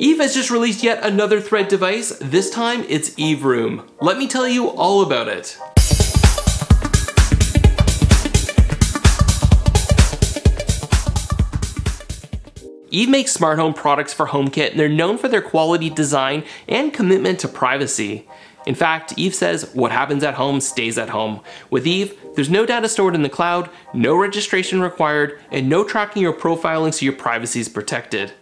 Eve has just released yet another Thread device. This time it's Eve Room. Let me tell you all about it. Eve makes smart home products for HomeKit, and they're known for their quality design and commitment to privacy. In fact, Eve says, what happens at home stays at home. With Eve, there's no data stored in the cloud, no registration required, and no tracking or profiling, so your privacy is protected.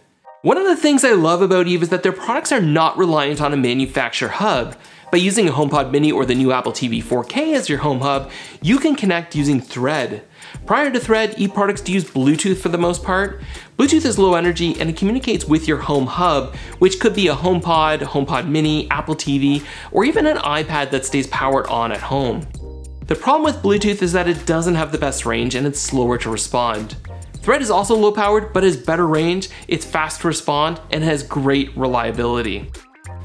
One of the things I love about Eve is that their products are not reliant on a manufacturer hub. By using a HomePod mini or the new Apple TV 4K as your home hub, you can connect using Thread. Prior to Thread, Eve products use Bluetooth for the most part. Bluetooth is low energy and it communicates with your home hub, which could be a HomePod, HomePod mini, Apple TV, or even an iPad that stays powered on at home. The problem with Bluetooth is that it doesn't have the best range and it's slower to respond. Thread is also low powered, but has better range, it's fast to respond, and has great reliability.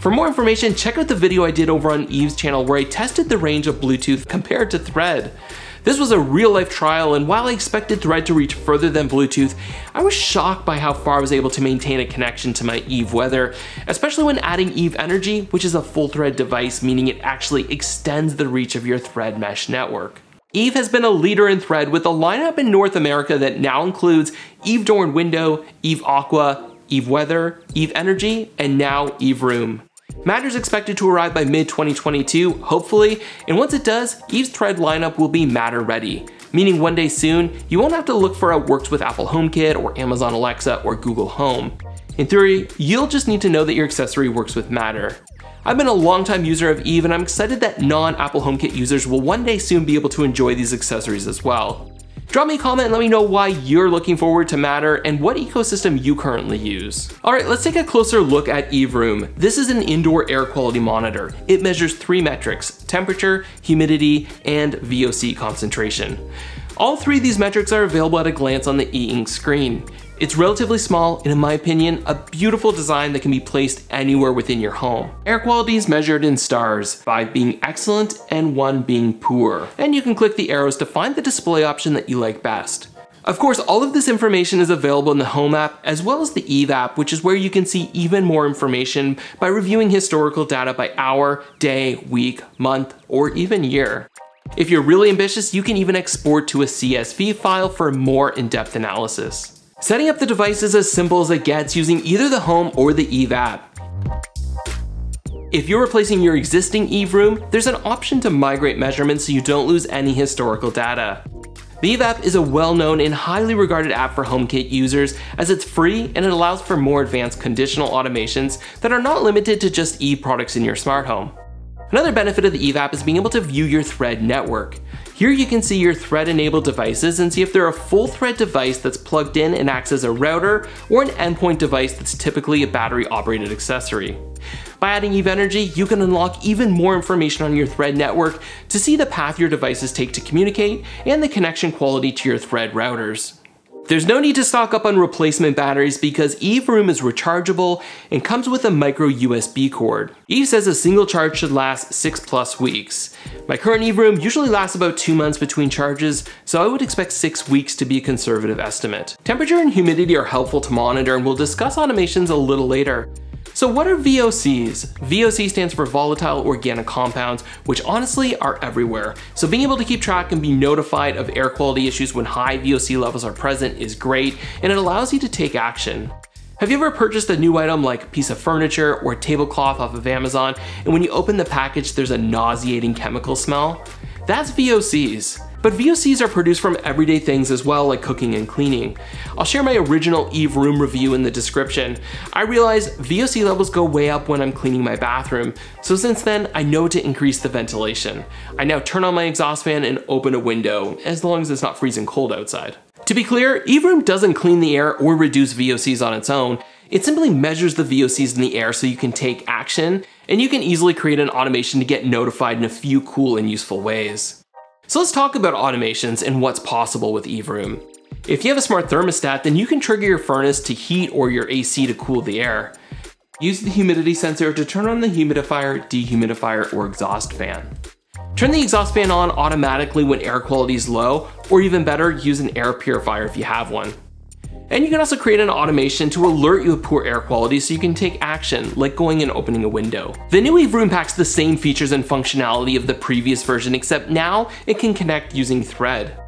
For more information, check out the video I did over on Eve's channel where I tested the range of Bluetooth compared to Thread. This was a real-life trial, and while I expected Thread to reach further than Bluetooth, I was shocked by how far I was able to maintain a connection to my Eve Weather, especially when adding Eve Energy, which is a full Thread device, meaning it actually extends the reach of your Thread mesh network. Eve has been a leader in Thread with a lineup in North America that now includes Eve Door and Window, Eve Aqua, Eve Weather, Eve Energy, and now Eve Room. Matter is expected to arrive by mid-2022, hopefully, and once it does, Eve's Thread lineup will be Matter ready, meaning one day soon, you won't have to look for how it works with Apple HomeKit or Amazon Alexa or Google Home. In theory, you'll just need to know that your accessory works with Matter. I've been a long-time user of Eve, and I'm excited that non-Apple HomeKit users will one day soon be able to enjoy these accessories as well. Drop me a comment and let me know why you're looking forward to Matter and what ecosystem you currently use. All right, let's take a closer look at Eve Room. This is an indoor air quality monitor. It measures three metrics: temperature, humidity, and VOC concentration. All three of these metrics are available at a glance on the e-ink screen. It's relatively small, and in my opinion, a beautiful design that can be placed anywhere within your home. Air quality is measured in stars, 5 being excellent and 1 being poor. And you can click the arrows to find the display option that you like best. Of course, all of this information is available in the Home app, as well as the Eve app, which is where you can see even more information by reviewing historical data by hour, day, week, month, or even year. If you're really ambitious, you can even export to a CSV file for more in-depth analysis. Setting up the device is as simple as it gets using either the Home or the Eve app. If you're replacing your existing Eve Room, there's an option to migrate measurements so you don't lose any historical data. The Eve app is a well-known and highly regarded app for HomeKit users as it's free and it allows for more advanced conditional automations that are not limited to just Eve products in your smart home. Another benefit of the Eve app is being able to view your Thread network. Here you can see your Thread-enabled devices and see if they're a full Thread device that's plugged in and acts as a router or an endpoint device that's typically a battery-operated accessory. By adding Eve Energy, you can unlock even more information on your Thread network to see the path your devices take to communicate and the connection quality to your Thread routers. There's no need to stock up on replacement batteries because Eve Room is rechargeable and comes with a micro USB cord. Eve says a single charge should last 6+ weeks. My current Eve Room usually lasts about 2 months between charges, so I would expect 6 weeks to be a conservative estimate. Temperature and humidity are helpful to monitor, and we'll discuss automations a little later. So what are VOCs? VOC stands for volatile organic compounds, which honestly are everywhere. So being able to keep track and be notified of air quality issues when high VOC levels are present is great, and it allows you to take action. Have you ever purchased a new item like a piece of furniture or a tablecloth off of Amazon, and when you open the package, there's a nauseating chemical smell? That's VOCs. But VOCs are produced from everyday things as well, like cooking and cleaning. I'll share my original Eve Room review in the description. I realized VOC levels go way up when I'm cleaning my bathroom, so since then I know to increase the ventilation. I now turn on my exhaust fan and open a window, as long as it's not freezing cold outside. To be clear, Eve Room doesn't clean the air or reduce VOCs on its own. It simply measures the VOCs in the air so you can take action, and you can easily create an automation to get notified in a few cool and useful ways. So let's talk about automations and what's possible with Eve Room. If you have a smart thermostat, then you can trigger your furnace to heat or your AC to cool the air. Use the humidity sensor to turn on the humidifier, dehumidifier, or exhaust fan. Turn the exhaust fan on automatically when air quality is low, or even better, use an air purifier if you have one. And you can also create an automation to alert you of poor air quality so you can take action, like going and opening a window. The new Eve Room packs the same features and functionality of the previous version, except now it can connect using Thread.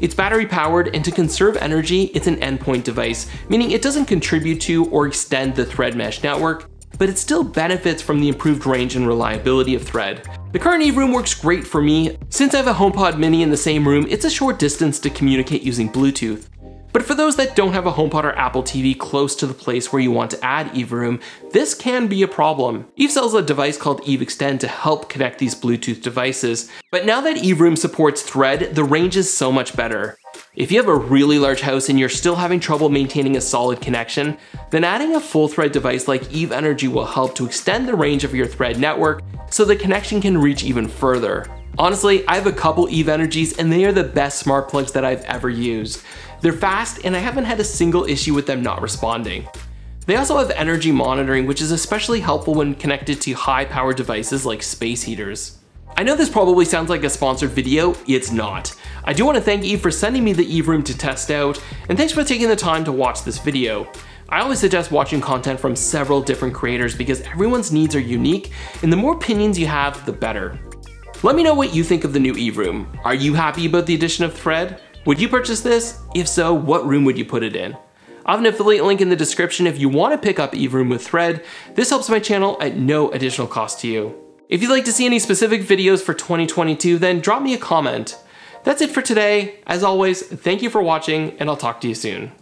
It's battery powered, and to conserve energy, it's an endpoint device, meaning it doesn't contribute to or extend the Thread mesh network, but it still benefits from the improved range and reliability of Thread. The current Eve Room works great for me. Since I have a HomePod mini in the same room, it's a short distance to communicate using Bluetooth. But for those that don't have a HomePod or Apple TV close to the place where you want to add Eve Room, this can be a problem. Eve sells a device called Eve Extend to help connect these Bluetooth devices, but now that Eve Room supports Thread, the range is so much better. If you have a really large house and you're still having trouble maintaining a solid connection, then adding a full Thread device like Eve Energy will help to extend the range of your Thread network so the connection can reach even further. Honestly, I have a couple Eve Energies and they are the best smart plugs that I've ever used. They're fast and I haven't had a single issue with them not responding. They also have energy monitoring, which is especially helpful when connected to high power devices like space heaters. I know this probably sounds like a sponsored video, it's not. I do want to thank Eve for sending me the Eve Room to test out, and thanks for taking the time to watch this video. I always suggest watching content from several different creators because everyone's needs are unique, and the more opinions you have, the better. Let me know what you think of the new Eve Room. Are you happy about the addition of Thread? Would you purchase this? If so, what room would you put it in? I have an affiliate link in the description if you want to pick up Eve Room with Thread. This helps my channel at no additional cost to you. If you'd like to see any specific videos for 2022, then drop me a comment. That's it for today. As always, thank you for watching, and I'll talk to you soon.